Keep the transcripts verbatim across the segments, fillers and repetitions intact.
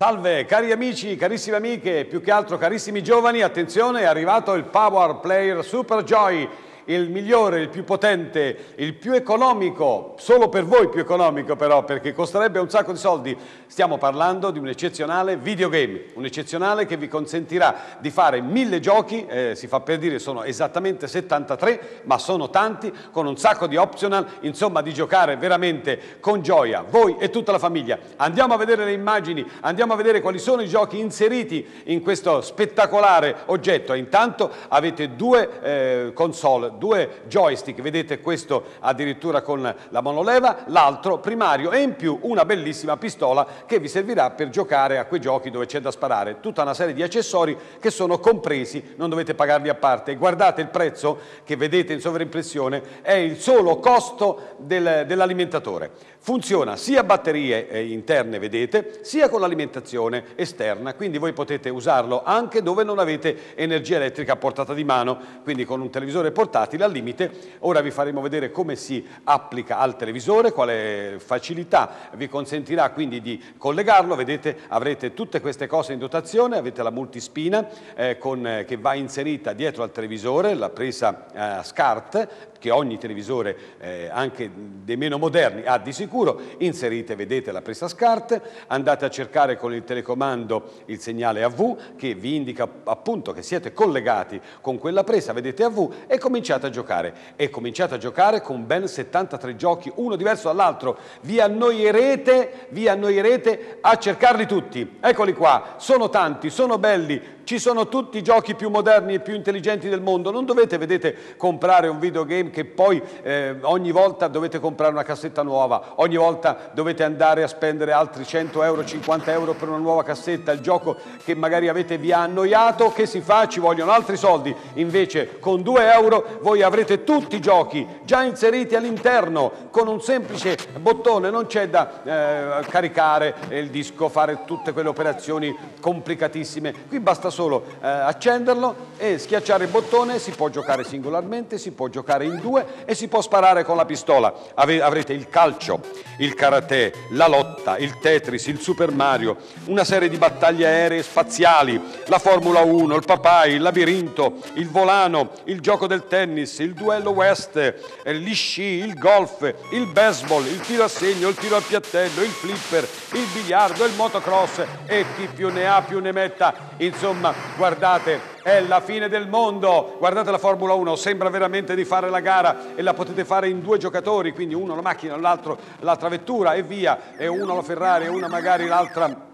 Salve cari amici, carissime amiche, più che altro carissimi giovani, attenzione, è arrivato il Power Player Super Joy, il migliore, il più potente, il più economico, solo per voi più economico però, perché costerebbe un sacco di soldi. Stiamo parlando di un eccezionale videogame, un eccezionale che vi consentirà di fare mille giochi, eh, si fa per dire sono esattamente settantatré, ma sono tanti, con un sacco di optional, insomma di giocare veramente con gioia, voi e tutta la famiglia. Andiamo a vedere le immagini, andiamo a vedere quali sono i giochi inseriti in questo spettacolare oggetto. Intanto avete due eh, console, due joystick, vedete questo addirittura con la monoleva, l'altro primario e in più una bellissima pistola che vi servirà per giocare a quei giochi dove c'è da sparare, tutta una serie di accessori che sono compresi, non dovete pagarli a parte. Guardate il prezzo che vedete in sovraimpressione, è il solo costo del, dell'alimentatore. Funziona sia batterie eh, interne, vedete, sia con l'alimentazione esterna, quindi voi potete usarlo anche dove non avete energia elettrica a portata di mano, quindi con un televisore portatile al limite. Ora vi faremo vedere come si applica al televisore, quale facilità vi consentirà quindi di collegarlo. Vedete, avrete tutte queste cose in dotazione, avete la multispina eh, con, eh, che va inserita dietro al televisore, la presa eh, SCART che ogni televisore eh, anche dei meno moderni ha di sicuro. Inserite, vedete, la presa SCART, andate a cercare con il telecomando il segnale A V che vi indica appunto che siete collegati con quella presa, vedete A V, e cominciate a giocare e cominciate a giocare con ben settantatré giochi, uno diverso dall'altro. Vi annoierete, vi annoierete a cercarli tutti. Eccoli qua, sono tanti, sono belli, ci sono tutti i giochi più moderni e più intelligenti del mondo. Non dovete, vedete, comprare un videogame che poi eh, ogni volta dovete comprare una cassetta nuova, ogni volta dovete andare a spendere altri cento euro, cinquanta euro per una nuova cassetta. Il gioco che magari avete vi ha annoiato, che si fa? Ci vogliono altri soldi. Invece con due euro voi avrete tutti i giochi già inseriti all'interno, con un semplice bottone. Non c'è da eh, caricare il disco, fare tutte quelle operazioni complicatissime. Qui basta solo eh, accenderlo e schiacciare il bottone, si può giocare singolarmente, si può giocare in due e si può sparare con la pistola. Ave- avrete il calcio, il karate, la lotta, il Tetris, il Super Mario, una serie di battaglie aeree spaziali, la Formula uno, il papai, il labirinto, il volano, il gioco del tennis, il duello west, gli sci, il golf, il baseball, il tiro a segno, il tiro al piattello, il flipper, il biliardo, il motocross e chi più ne ha più ne metta. Insomma, guardate, è la fine del mondo. Guardate la Formula uno, sembra veramente di fare la gara e la potete fare in due giocatori, quindi uno la macchina, l'altro l'altra vettura e via, e uno la Ferrari e una magari l'altra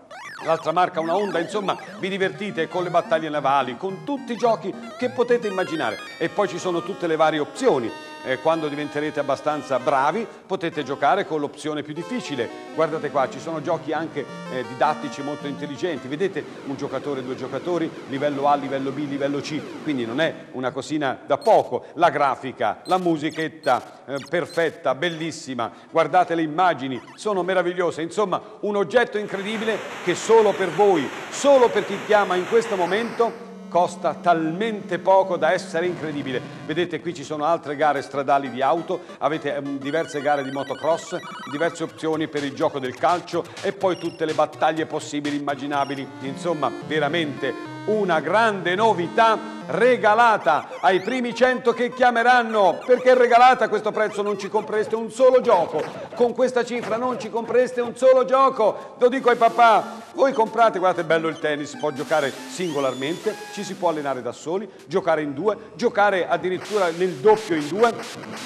l'altra marca, una Honda. Insomma, vi divertite con le battaglie navali, con tutti i giochi che potete immaginare. E poi ci sono tutte le varie opzioni. Eh, quando diventerete abbastanza bravi potete giocare con l'opzione più difficile. Guardate qua, ci sono giochi anche eh, didattici molto intelligenti, vedete, un giocatore, due giocatori, livello A, livello B, livello C, quindi non è una cosina da poco. La grafica, la musichetta eh, perfetta, bellissima, guardate le immagini, sono meravigliose. Insomma, un oggetto incredibile che solo per voi, solo per chi chiama in questo momento, costa talmente poco da essere incredibile. Vedete, qui ci sono altre gare stradali di auto, avete um, diverse gare di motocross, diverse opzioni per il gioco del calcio e poi tutte le battaglie possibili, immaginabili. Insomma, veramente una grande novità regalata ai primi cento che chiameranno, perché è regalata. A questo prezzo non ci compreste un solo gioco, con questa cifra non ci compreste un solo gioco. Lo dico ai papà, voi comprate, guardate, bello il tennis, si può giocare singolarmente, ci si può allenare da soli, giocare in due, giocare addirittura nel doppio in due.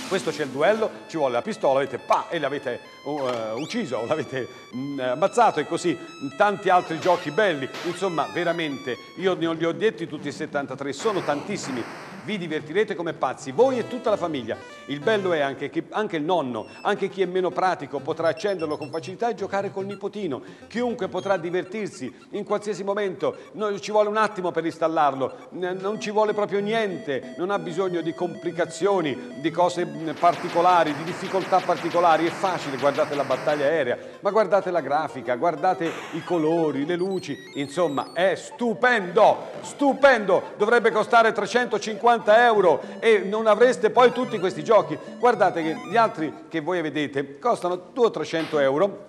Questo c'è il duello, ci vuole la pistola, avete pa e l'avete uh, ucciso, l'avete uh, ammazzato, e così tanti altri giochi belli. Insomma, veramente, io non li ho detti tutti i settantatré, sono tantissimi. Vi divertirete come pazzi, voi e tutta la famiglia. Il bello è anche che anche il nonno, anche chi è meno pratico, potrà accenderlo con facilità e giocare col nipotino. Chiunque potrà divertirsi in qualsiasi momento, non ci vuole un attimo per installarlo, non ci vuole proprio niente, non ha bisogno di complicazioni, di cose particolari, di difficoltà particolari. È facile, guardate la battaglia aerea, ma guardate la grafica, guardate i colori, le luci. Insomma, è stupendo, stupendo. Dovrebbe costare trecentocinquanta euro e non avreste poi tutti questi giochi. Guardate che gli altri che voi vedete costano duecento trecento euro.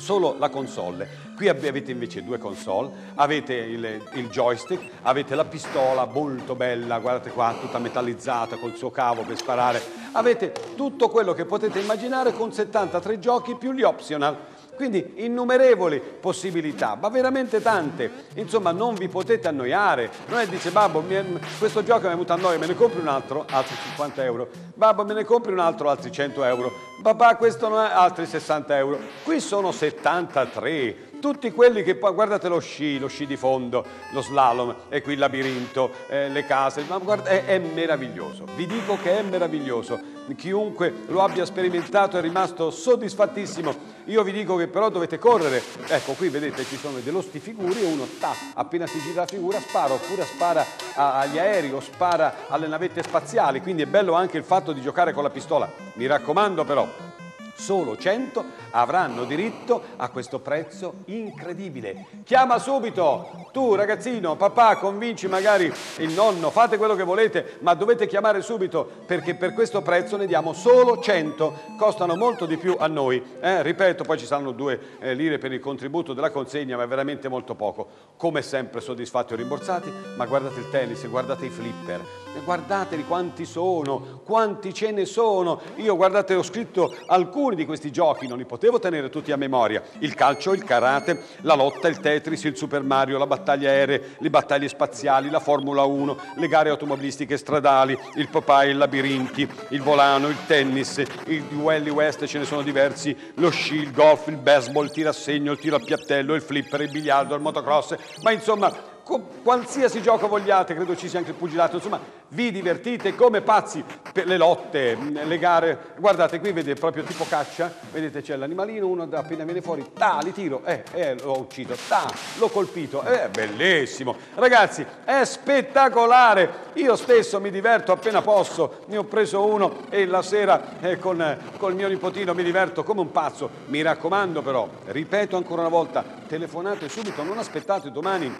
solo la console. Qui avete invece due console, avete il, il joystick, avete la pistola molto bella, guardate qua, tutta metallizzata col suo cavo per sparare, avete tutto quello che potete immaginare con settantatré giochi più gli optional, quindi innumerevoli possibilità, ma veramente tante, insomma non vi potete annoiare. Non è dice babbo mi è, questo gioco mi è venuto a noia, me ne compri un altro, altri cinquanta euro, babbo me ne compri un altro, altri cento euro, papà questo non è, altri sessanta euro, qui sono settantatré. Tutti quelli che poi, guardate lo sci, lo sci di fondo, lo slalom, e qui il labirinto, eh, le case, ma guarda, è, è meraviglioso, vi dico che è meraviglioso. Chiunque lo abbia sperimentato è rimasto soddisfattissimo. Io vi dico che però dovete correre. Ecco, qui vedete ci sono dello sti figuri e uno ta, appena si gira la figura spara, oppure spara a, agli aerei o spara alle navette spaziali, quindi è bello anche il fatto di giocare con la pistola. Mi raccomando però, solo cento avranno diritto a questo prezzo incredibile. Chiama subito, tu ragazzino, papà, convinci magari il nonno, fate quello che volete, ma dovete chiamare subito perché per questo prezzo ne diamo solo cento, costano molto di più a noi, eh? Ripeto, poi ci saranno due eh, lire per il contributo della consegna, ma è veramente molto poco. Come sempre soddisfatti o rimborsati, ma guardate il tennis, guardate i flipper, guardateli quanti sono, quanti ce ne sono. Io, guardate, ho scritto alcuni di questi giochi, non li potevo tenere tutti a memoria: il calcio, il karate, la lotta, il Tetris, il Super Mario, la battaglia aerea, le battaglie spaziali, la Formula uno, le gare automobilistiche stradali, il Popeye, il labirinti, il volano, il tennis, i duelli West, ce ne sono diversi, lo sci, il golf, il baseball, il tiro a segno, il tiro a piattello, il flipper, il biliardo, il motocross, ma insomma qualsiasi gioco vogliate, credo ci sia anche il pugilato, insomma vi divertite come pazzi per le lotte, le gare. Guardate qui, vedete proprio tipo caccia, vedete c'è l'animalino, uno appena viene fuori, ta, li tiro, eh, eh, l'ho ucciso, ta, l'ho colpito, è eh, bellissimo, ragazzi, è spettacolare. Io stesso mi diverto appena posso, ne ho preso uno e la sera eh, con eh, col mio nipotino mi diverto come un pazzo. Mi raccomando però, ripeto ancora una volta, telefonate subito, non aspettate domani,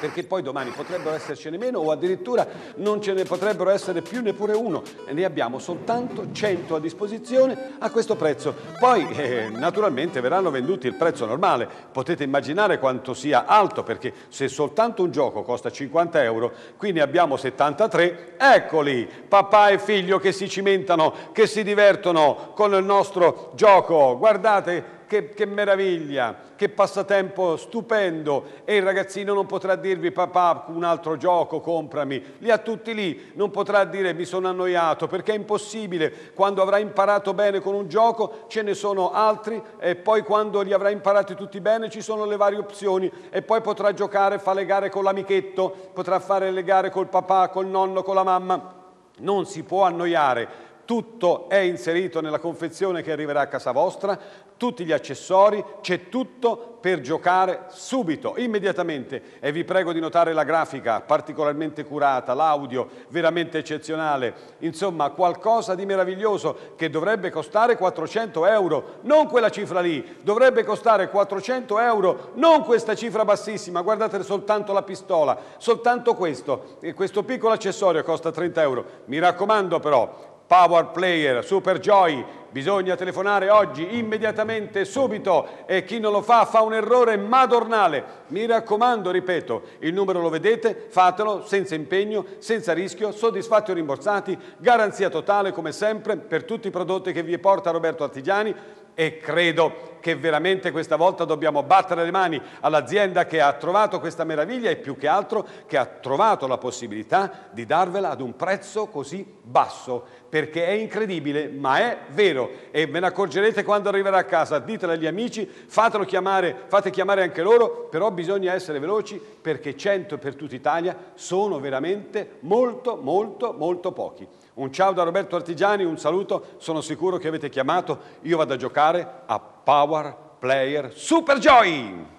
perché poi domani potrebbero essercene meno o addirittura non ce ne potrebbero essere più neppure uno. Ne abbiamo soltanto cento a disposizione a questo prezzo. Poi eh, naturalmente verranno venduti il prezzo normale. Potete immaginare quanto sia alto, perché se soltanto un gioco costa cinquanta euro, qui ne abbiamo settantatré, eccoli, papà e figlio che si cimentano, che si divertono con il nostro gioco. Guardate Che, che meraviglia, che passatempo stupendo. E il ragazzino non potrà dirvi papà un altro gioco comprami, li ha tutti lì, non potrà dire mi sono annoiato, perché è impossibile. Quando avrà imparato bene con un gioco ce ne sono altri, e poi quando li avrà imparati tutti bene ci sono le varie opzioni, e poi potrà giocare, fa le gare con l'amichetto, potrà fare le gare col papà, col nonno, con la mamma, non si può annoiare. Tutto è inserito nella confezione che arriverà a casa vostra, tutti gli accessori, c'è tutto per giocare subito, immediatamente. E vi prego di notare la grafica particolarmente curata, l'audio veramente eccezionale, insomma qualcosa di meraviglioso che dovrebbe costare quattrocento euro, non quella cifra lì, dovrebbe costare quattrocento euro, non questa cifra bassissima. Guardate soltanto la pistola, soltanto questo, e questo piccolo accessorio costa trenta euro. Mi raccomando però, Power Player Super Joy, bisogna telefonare oggi, immediatamente, subito, e chi non lo fa fa un errore madornale. Mi raccomando, ripeto, il numero lo vedete, fatelo senza impegno, senza rischio, soddisfatti o rimborsati, garanzia totale come sempre per tutti i prodotti che vi porta Roberto Artigiani. E credo che veramente questa volta dobbiamo battere le mani all'azienda che ha trovato questa meraviglia, e più che altro che ha trovato la possibilità di darvela ad un prezzo così basso, perché è incredibile ma è vero, e ve ne accorgerete quando arriverà a casa. Ditelo agli amici, fatelo chiamare, fate chiamare anche loro, però bisogna essere veloci perché cento per tutta Italia sono veramente molto molto molto pochi. Un ciao da Roberto Artigiani, un saluto, sono sicuro che avete chiamato, io vado a giocare a Power Player Super Joy!